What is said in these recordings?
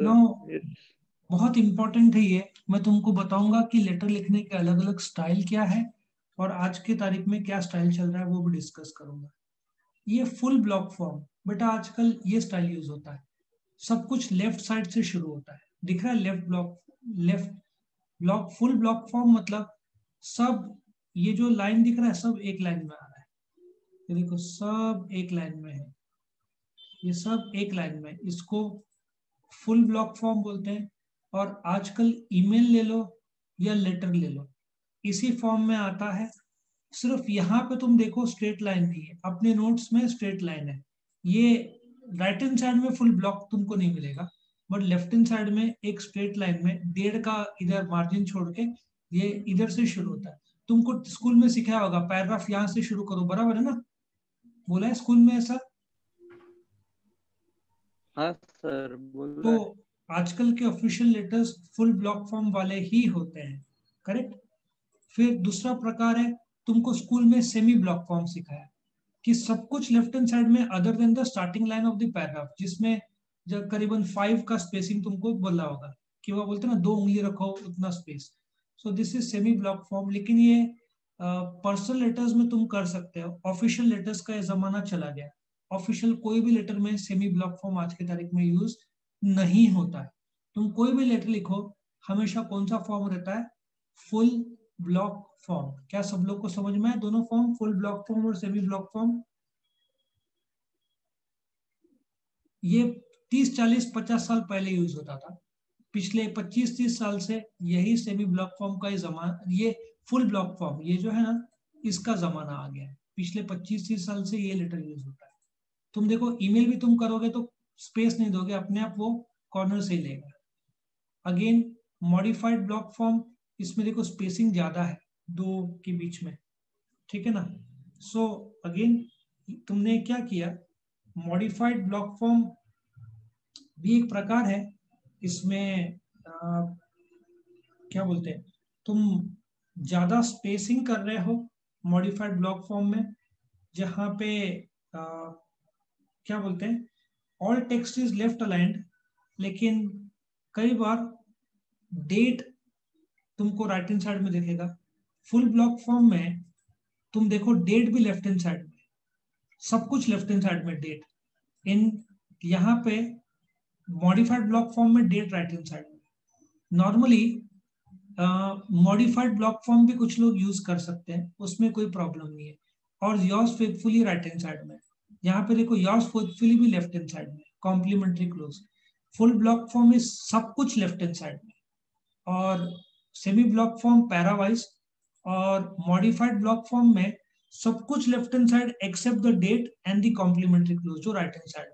बहुत इम्पोर्टेंट है ये। मैं तुमको बताऊंगा कि लेटर लिखने के अलग अलग स्टाइल क्या है और आज के तारीख में क्या स्टाइल चल रहा है वो भी डिस्कस करूंगा। ये फुल ब्लॉक फॉर्म बेटा आजकल ये स्टाइल यूज होता है, सब कुछ लेफ्ट साइड से शुरू होता है, दिख रहा है left block full block form मतलब सब ये जो लाइन दिख रहा है सब एक लाइन में आ रहा है, ये देखो सब एक लाइन में है, ये सब एक लाइन में, इसको फुल ब्लॉक फॉर्म बोलते हैं। और आजकल ईमेल ले लो या लेटर ले लो इसी फॉर्म में आता है, सिर्फ यहाँ पे तुम देखो स्ट्रेट लाइन नहीं है, अपने नोट्स में स्ट्रेट लाइन है, ये राइट हैंड साइड में फुल ब्लॉक तुमको नहीं मिलेगा बट लेफ्ट हैंड साइड में एक स्ट्रेट लाइन में डेढ़ का इधर मार्जिन छोड़ के ये इधर से शुरू होता है। तुमको स्कूल में सिखाया होगा पैराग्राफ यहाँ से शुरू करो, बराबर है ना, बोला है स्कूल में ऐसा? हाँ सर बोला। तो आजकल के official letters full block form वाले ही होते हैं, करेक्ट। फिर दूसरा प्रकार है, तुमको स्कूल में सेमी ब्लॉक फॉर्म सिखाया कि सब कुछ लेफ्ट हैंड साइड में other than the starting line of the paragraph, जिसमें जब करीबन 5 का स्पेसिंग तुमको बोला होगा कि वह बोलते ना 2 उंगली रखो उतना space, so this is semi block form. लेकिन ये पर्सनल लेटर्स में तुम कर सकते हो, ऑफिशियल लेटर्स का ये जमाना चला गया, ऑफिशियल कोई भी लेटर में सेमी ब्लॉक फॉर्म आज की तारीख में यूज नहीं होता है। तुम कोई भी लेटर लिखो हमेशा कौन सा फॉर्म रहता है? Full block form. क्या सब लोग को समझ में आया दोनों फॉर्म, फुल ब्लॉक फॉर्म और सेमी ब्लॉक फॉर्म? ये 30, 40, 50 साल पहले यूज होता था, पिछले 25-30 साल से यही सेमी ब्लॉक फॉर्म का ये फुल ब्लॉक फॉर्म ये जो है ना इसका जमाना आ गया है, पिछले 25-30 साल से ये लेटर यूज होता है। तुम देखो ईमेल भी तुम करोगे तो स्पेस नहीं दोगे, अपने आप वो कॉर्नर से लेगा। अगेन मॉडिफाइड ब्लॉक फॉर्म, इसमें देखो स्पेसिंग ज्यादा है 2 के बीच में, ठीक है ना। सो अगेन तुमने क्या किया, मॉडिफाइड ब्लॉक फॉर्म भी एक प्रकार है, इसमें क्या बोलते हैं, तुम ज्यादा स्पेसिंग कर रहे हो मॉडिफाइड ब्लॉक फॉर्म में, जहाँ पे क्या बोलते हैं all text is left aligned, लेकिन कई बार डेट तुमको राइट हैंड साइड में दिखेगा। फुल ब्लॉक फॉर्म में तुम देखो डेट भी लेफ्ट हैंड साइड में, सब कुछ लेफ्ट हैंड साइड में, डेट इन यहाँ पे मॉडिफाइड ब्लॉक फॉर्म में डेट राइट हैंड साइड में। नॉर्मली मॉडिफाइड ब्लॉक फॉर्म भी कुछ लोग यूज कर सकते हैं, उसमें कोई प्रॉब्लम नहीं है। और yours faithfully right hand side में, यहाँ पे देखो योर्स फेथफुली भी लेफ्ट हैंड साइड में, complimentary close. Full block form में सब कुछ लेफ्ट हैंड साइड में, और सेमी ब्लॉक फॉर्म पैरावाइज, और मॉडिफाइड ब्लॉक फॉर्म में सब कुछ left hand side except the date and the complimentary close जो right hand side,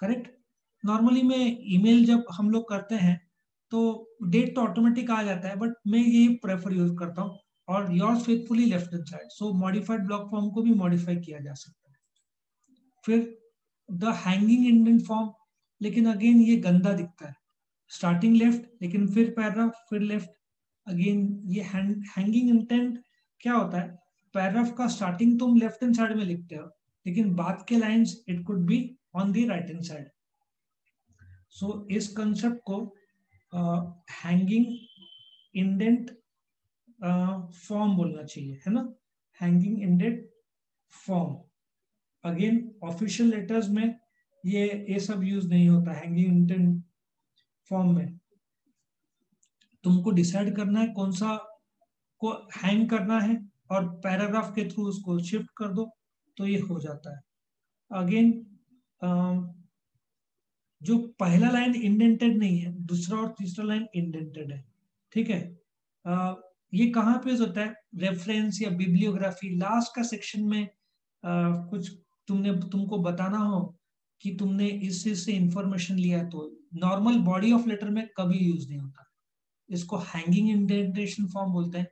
correct. Normally मैं ईमेल जब हम लोग करते हैं तो डेट तो ऑटोमेटिक आ जाता है, बट मैं ये प्रेफर यूज करता हूँ, और yours faithfully left hand side. So modified block form को भी मॉडिफाई किया जा सकता है। फिर द हैंगिंग इंडेंट फॉर्म, लेकिन अगेन ये गंदा दिखता है, स्टार्टिंग लेफ्ट लेकिन फिर पैराग्राफ फिर लेफ्ट। अगेन ये हैंगिंग इंडेंट क्या होता है, पैराग्राफ का स्टार्टिंग तुम लेफ्ट हैंड साइड में लिखते हो लेकिन बाद के lines it could be on the right hand side. So इस कंसेप्ट को हैंगिंग इंडेंट फॉर्म बोलना चाहिए, है ना, hanging indent form. Again official letters में ये सब यूज नहीं होता। हैंगिंग इंडेंट फॉर्म में तुमको डिसाइड करना है कौन सा को हैंग करना है और पैराग्राफ के थ्रू उसको शिफ्ट कर दो तो ये हो जाता है। अगेन जो पहला लाइन इंडेंटेड नहीं है, दूसरा और तीसरा लाइन इंडेंटेड है, ठीक है। ये कहाँ पे होता है, रेफरेंस या बिब्लियोग्राफी, लास्ट का सेक्शन में कुछ तुमको बताना हो कि तुमने इससे इंफॉर्मेशन लिया, तो नॉर्मल बॉडी ऑफ लेटर में कभी यूज नहीं होता, इसको हैंगिंग इंडेंटेशन फॉर्म बोलते हैं।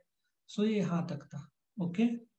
सो ये यहाँ तक था, ओके।